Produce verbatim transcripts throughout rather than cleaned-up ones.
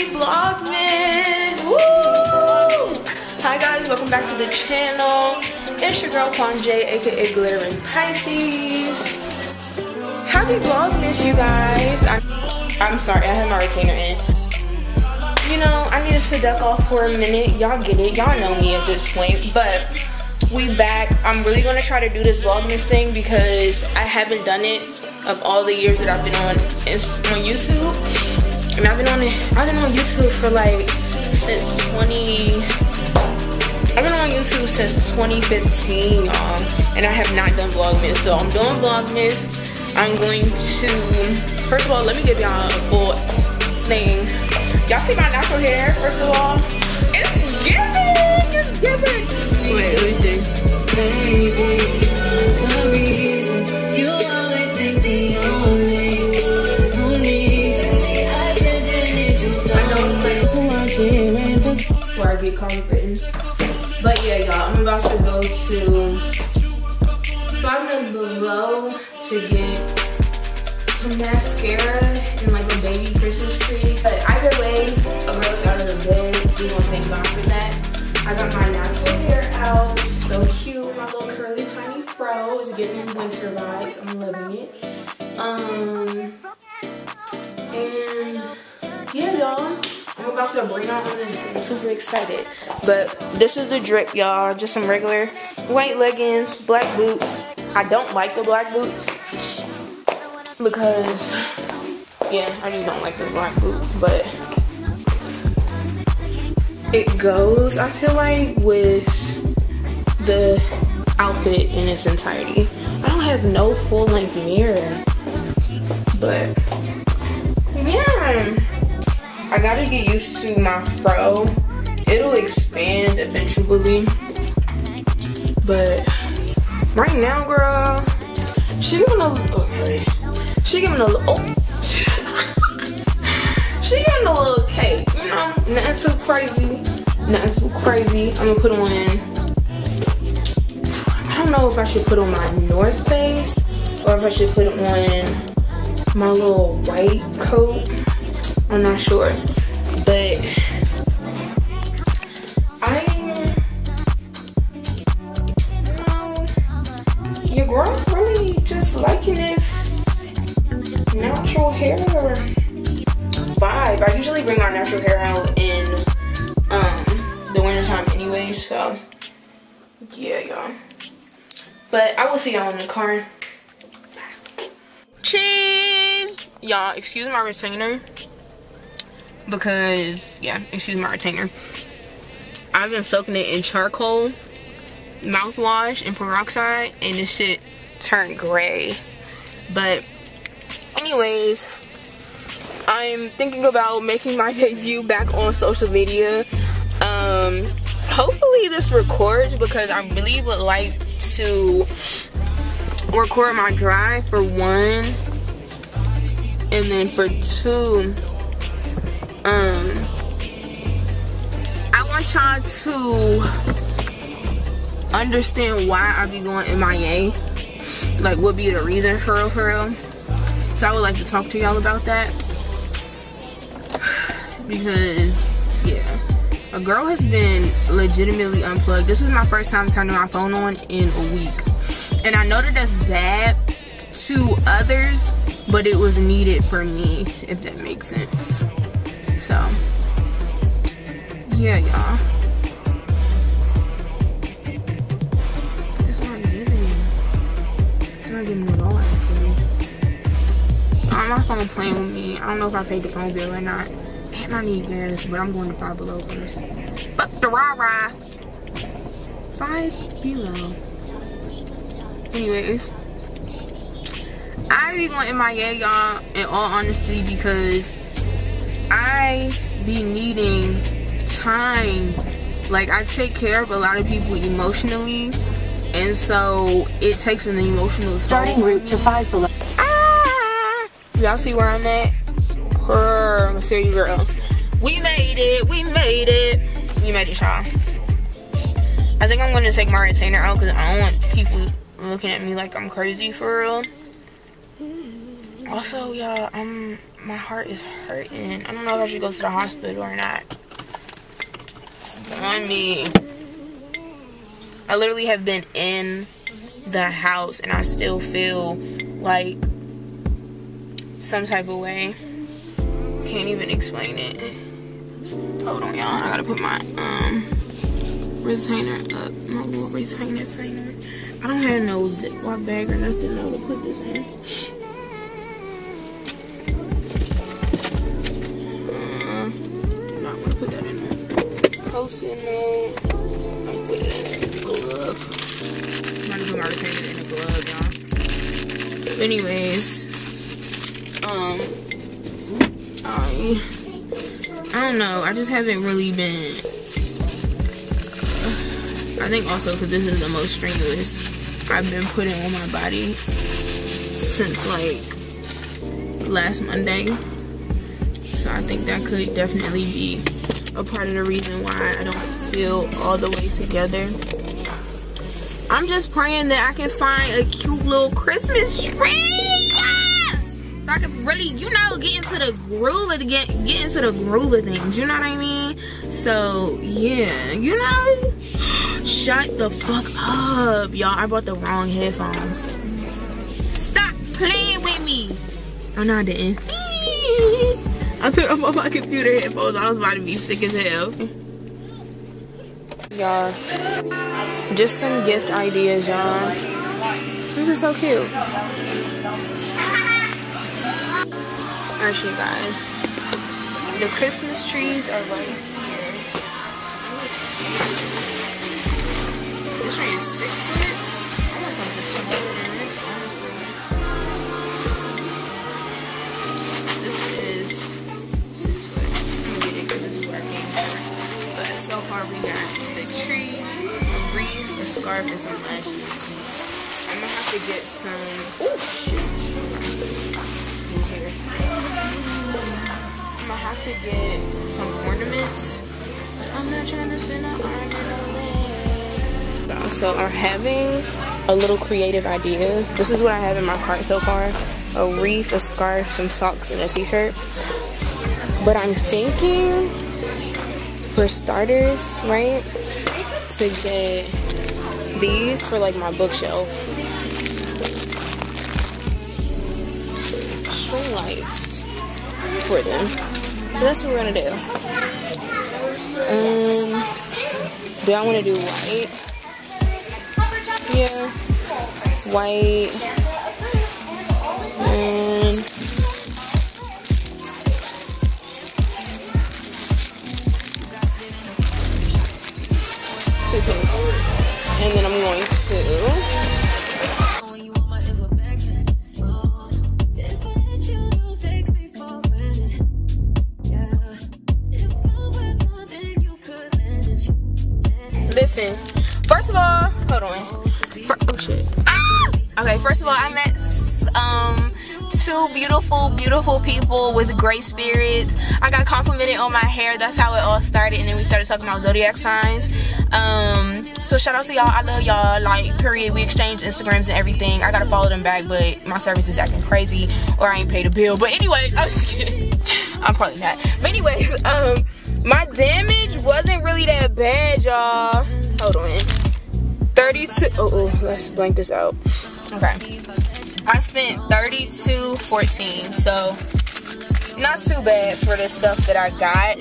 Happy vlogmas! Woo! Hi guys, welcome back to the channel. It's your girl Quonj, aka GlitteringPisces. Happy vlogmas, you guys. I, I'm sorry, I had my retainer in. You know, I needed to duck off for a minute. Y'all get it. Y'all know me at this point. But we back. I'm really gonna try to do this vlogmas thing because I haven't done it of all the years that I've been on on YouTube. And I've been on it. I've been on YouTube for like since twenty. I've been on YouTube since twenty fifteen, y'all. Um, and I have not done vlogmas, so I'm doing vlogmas. I'm going to. First of all, let me give y'all a full thing. Y'all see my natural hair? First of all, it's giving. It's giving. Wait, let me see. Baby, the reason you always think the only. Where I get comforted. But yeah, y'all, I'm about to go to Five Below to get some mascara and like a baby Christmas tree. But either way, a girl's out of the bed. We gonna thank God for that. I got my natural hair out, which is so cute. My little curly tiny fro is giving me winter vibes. I'm loving it. Um, and yeah, y'all. I'm about to bring out on this drip. I'm super excited. But this is the drip, y'all. Just some regular white leggings, black boots. I don't like the black boots because, yeah, I just don't like the black boots. But it goes, I feel like, with the outfit in its entirety. I don't have no full-length mirror. But, yeah. I gotta get used to my fro. It'll expand eventually. But right now, girl, she giving a little, okay. She giving a little, oh. She giving a little cake, you know? Nothing too crazy. Nothing too crazy. I'm gonna put on, I don't know if I should put on my North Face or if I should put on my little white coat. I'm not sure, but I, you know, your girl's really just liking this natural hair vibe. I usually bring our natural hair out in um, the wintertime anyway, so yeah, y'all. But I will see y'all in the car. Cheese! Y'all, excuse my retainer. Because, yeah, excuse my retainer. I've been soaking it in charcoal, mouthwash, and peroxide, and this shit turned gray. But, anyways, I'm thinking about making my debut back on social media. Um, hopefully this records because I really would like to record my drive for one, and then for two, Um, I want y'all to understand why I be going M I A. Like, what be the reason for real, for real. So I would like to talk to y'all about that. Because, yeah. A girl has been legitimately unplugged. This is my first time turning my phone on in a week. And I know that that's bad to others, but it was needed for me, if that makes sense. So, yeah, y'all. It's not giving me. It's not giving me at all, actually. Oh, my phone playing with me. I don't know if I paid the phone bill or not. And I need gas, but I'm going to Five Below first. Fuck the rah-rah. Five Below. Anyways. I be going M I A, y'all, in all honesty, because I be needing time. Like, I take care of a lot of people emotionally, and so it takes an emotional starting route to Five Below. Ah! Y'all see where I'm at? Her, I'm a serious girl. We made it. We made it. We made it, y'all. I think I'm gonna take my retainer out because I don't want people looking at me like I'm crazy for real. Also, y'all, um, my heart is hurting. I don't know if I should go to the hospital or not. It's on me. I literally have been in the house and I still feel like some type of way. Can't even explain it. Hold on, y'all. I gotta put my um retainer up. My little retainer retainer. I don't have no Ziploc bag or nothing though to put this in. Uh, do not want to put that in there. Post-it note. I'm putting it in a glove. I'm not even gonna put it in a glove, y'all. But anyways, um, I. I don't know. I just haven't really been. I think also because this is the most strenuous I've been putting on my body since like last Monday. So I think that could definitely be a part of the reason why I don't feel all the way together. I'm just praying that I can find a cute little Christmas tree. So I can really, you know, get into the groove of the, get, get into the groove of things. You know what I mean? So yeah, you know. Shut the fuck up, y'all. I bought the wrong headphones. Stop playing with me. Oh no, I didn't. I put on my computer headphones. I was about to be sick as hell. Y'all, just some gift ideas, y'all. This is so cute. Actually, guys, the Christmas trees are right here. This tree is six foot. I want something smaller than this, honestly. This is six foot. I'm gonna get it because this is where I came from. But so far, we got the tree, a wreath, a scarf, and some lashes. I'm gonna have to get some. Oh shit. I have to get some ornaments. I'm not trying to spend an ornament. So I'm having a little creative idea. This is what I have in my cart so far. A wreath, a scarf, some socks, and a t-shirt. But I'm thinking for starters, right, to get these for like my bookshelf. String lights for them. So that's what we're gonna do. Um, do I wanna do white? Yeah, white. And two pinks. And then I'm going to. Listen, first of all, hold on. For, oh shit. Ah! Okay, first of all, I met um, two beautiful, beautiful people with great spirits. I got complimented on my hair. That's how it all started. And then we started talking about zodiac signs. Um, so shout out to y'all. I love y'all. Like, period. We exchanged Instagrams and everything. I gotta follow them back, but my service is acting crazy or I ain't paid a bill. But anyways, I'm just kidding. I'm probably not. But anyways, um... my damage wasn't really that bad, y'all. Hold on. thirty-two. Oh, oh, let's blank this out. Okay. I spent thirty-two fourteen, so not too bad for the stuff that I got.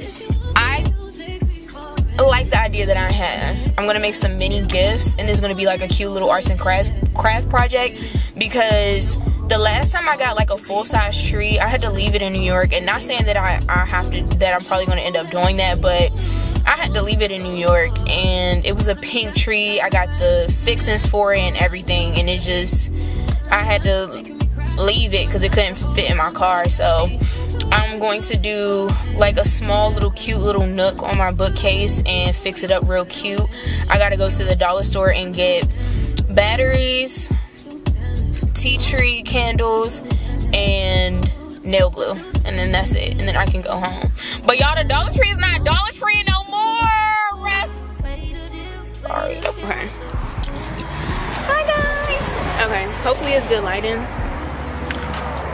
I like the idea that I have. I'm gonna make some mini gifts, and it's gonna be like a cute little arts and crafts craft project because. The last time I got like a full-size tree, I had to leave it in New York. And not saying that I, I have to, that I'm probably going to end up doing that, but I had to leave it in New York. And it was a pink tree. I got the fixings for it and everything. And it just, I had to leave it because it couldn't fit in my car. So I'm going to do like a small little cute little nook on my bookcase and fix it up real cute. I got to go to the dollar store and get batteries, tea tree candles, and nail glue, and then that's it, and then I can go home. But y'all, the Dollar Tree is not Dollar Tree no more. Sorry. Okay. Hi guys. Okay. Hopefully it's good lighting.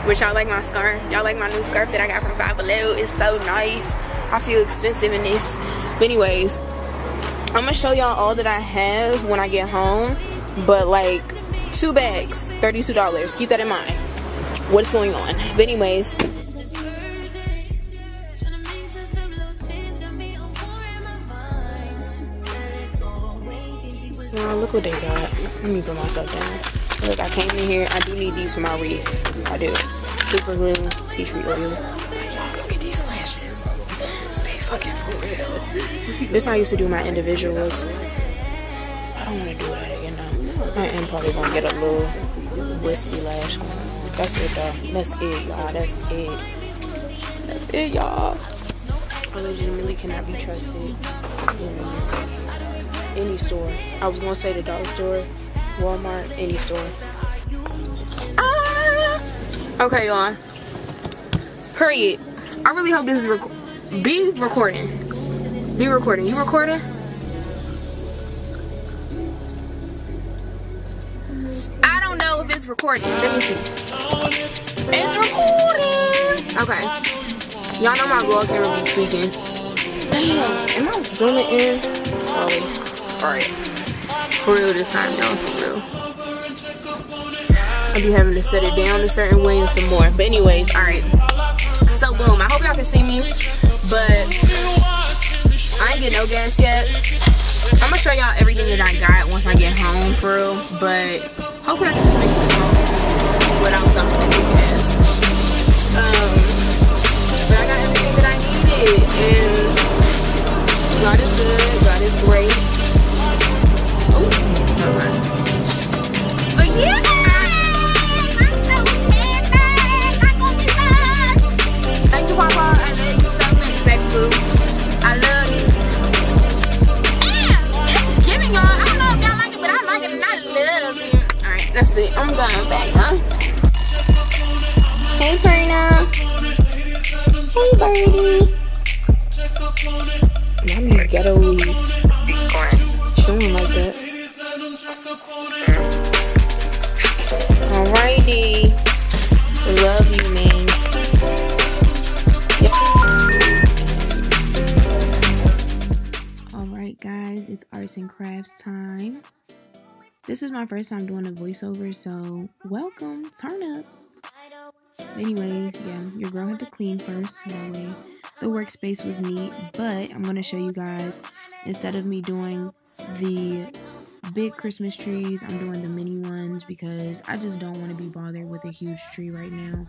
Which y'all like my scarf. Y'all like my new scarf that I got from Five Below. It's so nice. I feel expensive in this. But anyways, I'm gonna show y'all all that I have when I get home. But like two bags, thirty-two dollars. Keep that in mind. What's going on? But anyways. Well, look what they got. Let me put myself down. Look, I came in here. I do need these for my wreath. I do. Super glue, tea tree oil. But y'all, look at these lashes. They fucking for real. This is how I used to do my individuals. I don't want to do that again now. I am probably going to get a little wispy lash going. That's it, though. That's it, y'all. That's it. That's it, y'all. I legitimately cannot be trusted in any store. I was going to say the dollar store. Walmart, any store. Ah! Okay, y'all. Period. I really hope this is rec be recording. Be recording. You recording? I don't know if it's recording. Let me see. It's recording. Okay. Y'all know my vlog camera be tweaking. Damn. Am I zooming in? Oh, all right. For real this time, y'all, for real. I'll be having to set it down a certain way and some more. But anyways, alright. So boom, I hope y'all can see me. But I ain't get no gas yet. I'm gonna show y'all everything that I got once I get home, for real. But hopefully I can just make it home without something to do gas. Um, but I got everything that I needed. And God is good, God is great. Ooh, alright. But yeah! Thank you, Papa. I love you so much, baby boo. I love you. And it's giving, y'all. I don't know if y'all like it, but I like it and I love it. Alright, that's it. I'm going back, huh? Hey, Prina. Hey, Birdie. Mommy, ghetto leaves. Chilling like that. Alrighty, love you, man. Yeah. Alright guys, it's arts and crafts time. This is my first time doing a voiceover, so welcome, turn up. Anyways, yeah, your girl had to clean first, so that way the workspace was neat, but I'm gonna show you guys, instead of me doing the big Christmas trees, I'm doing the mini ones because I just don't want to be bothered with a huge tree right now.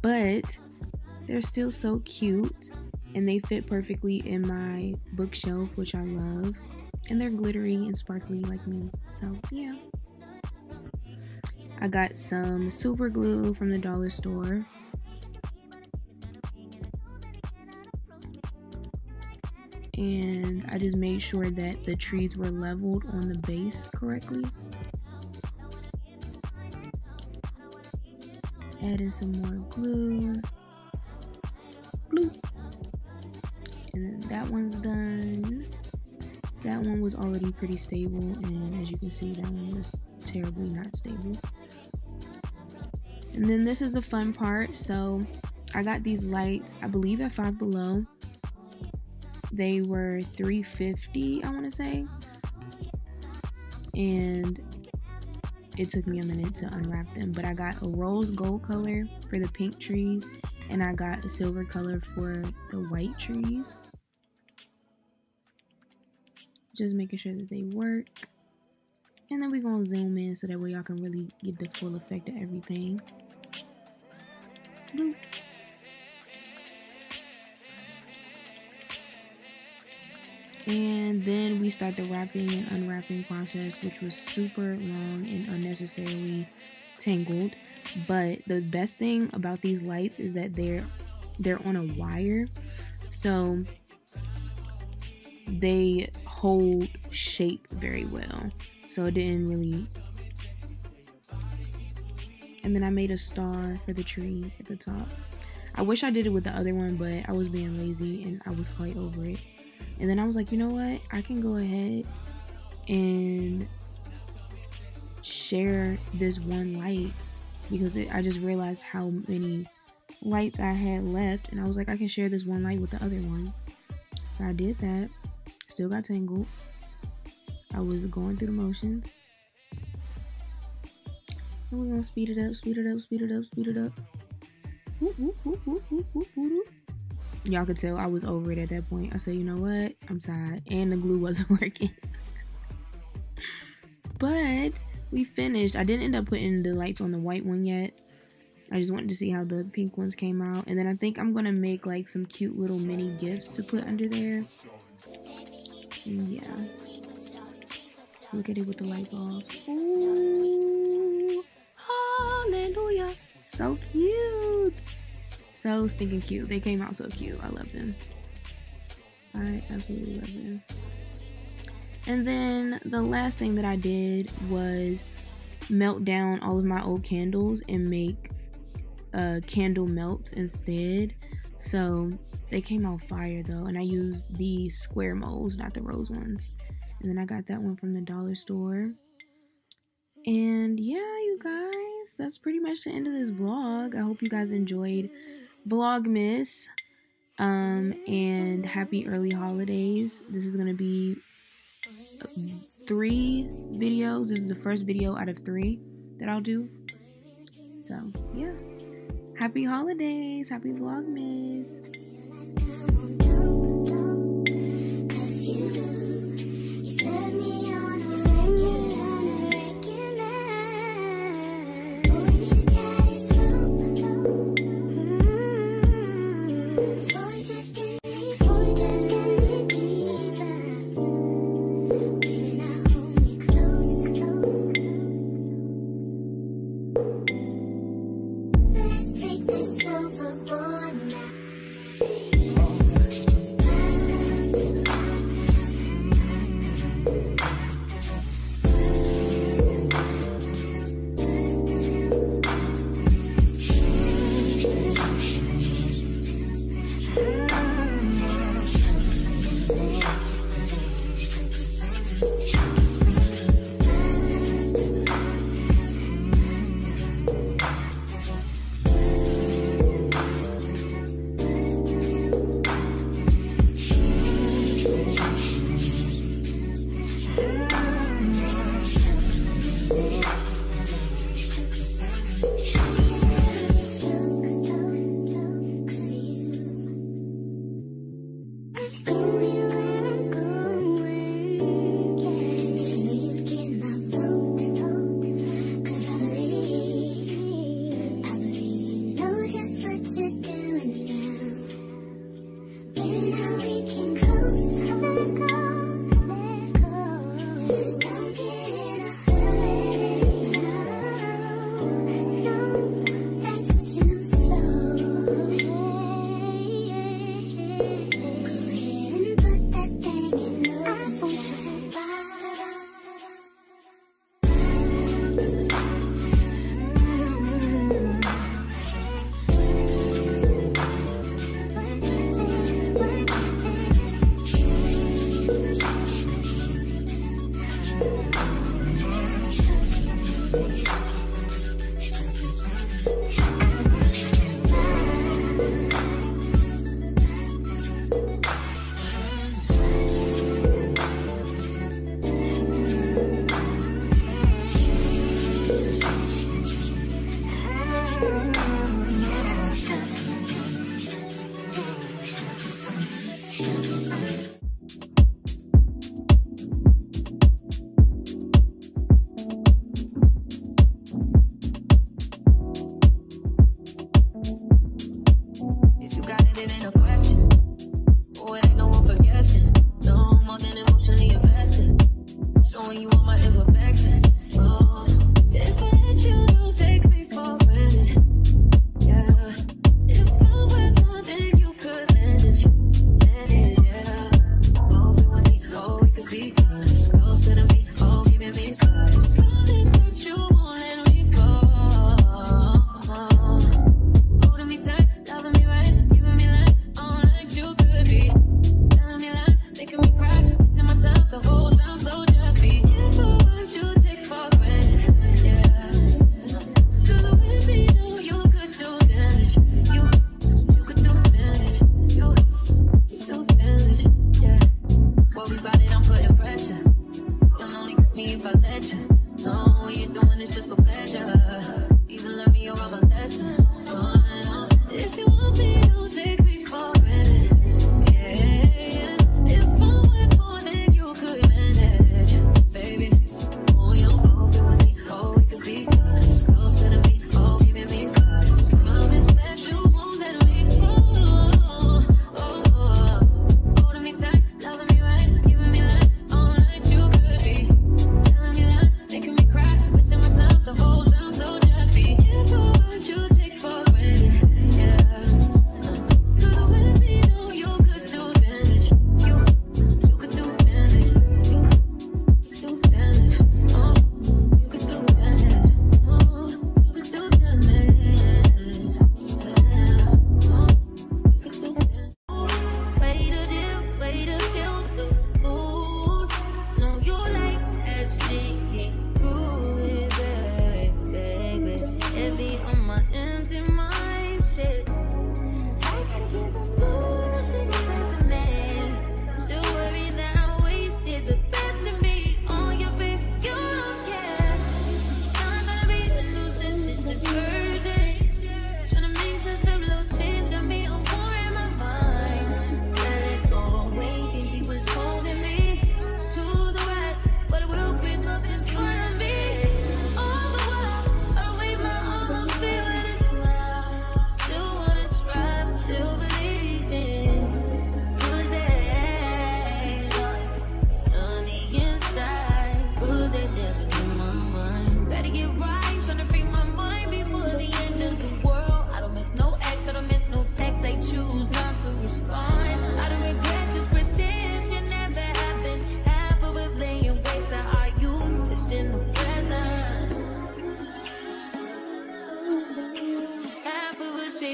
But they're still so cute and they fit perfectly in my bookshelf, which I love, and they're glittery and sparkly like me. So yeah, I got some super glue from the dollar store. And I just made sure that the trees were leveled on the base correctly. Add in some more glue. Bloop. And then that one's done. That one was already pretty stable, and as you can see, that one was terribly not stable. And then this is the fun part. So I got these lights, I believe at Five Below. They were three fifty, I want to say, and it took me a minute to unwrap them, but I got a rose gold color for the pink trees, and I got a silver color for the white trees. Just making sure that they work, and then we're going to zoom in so that way y'all can really get the full effect of everything. Boop. And then we start the wrapping and unwrapping process, which was super long and unnecessarily tangled. But the best thing about these lights is that they're they're on a wire, so they hold shape very well. So it didn't really. And then I made a star for the tree at the top. I wish I did it with the other one, but I was being lazy and I was quite over it. And then I was like, you know what? I can go ahead and share this one light because it, I just realized how many lights I had left, and I was like, I can share this one light with the other one. So I did that. Still got tangled. I was going through the motions. And we're gonna speed it up, speed it up, speed it up, speed it up. Y'all could tell I was over it at that point. I said, you know what? I'm tired. And the glue wasn't working. But we finished. I didn't end up putting the lights on the white one yet. I just wanted to see how the pink ones came out. And then I think I'm going to make like some cute little mini gifts to put under there. Yeah. Look at it with the lights off. Ooh. Hallelujah. So cute. So stinking cute. They came out so cute. I love them. I absolutely love them. And then the last thing that I did was melt down all of my old candles and make uh, candle melts instead. So they came out fire though, and I used the square molds, not the rose ones. And then I got that one from the dollar store. And yeah, you guys, that's pretty much the end of this vlog. I hope you guys enjoyed Vlogmas, um, and happy early holidays. This is gonna be three videos. This is the first video out of three that I'll do. So yeah, happy holidays, happy Vlogmas. Oh,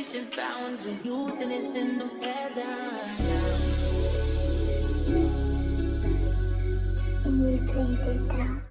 inspiration founds of youth and it's in the present.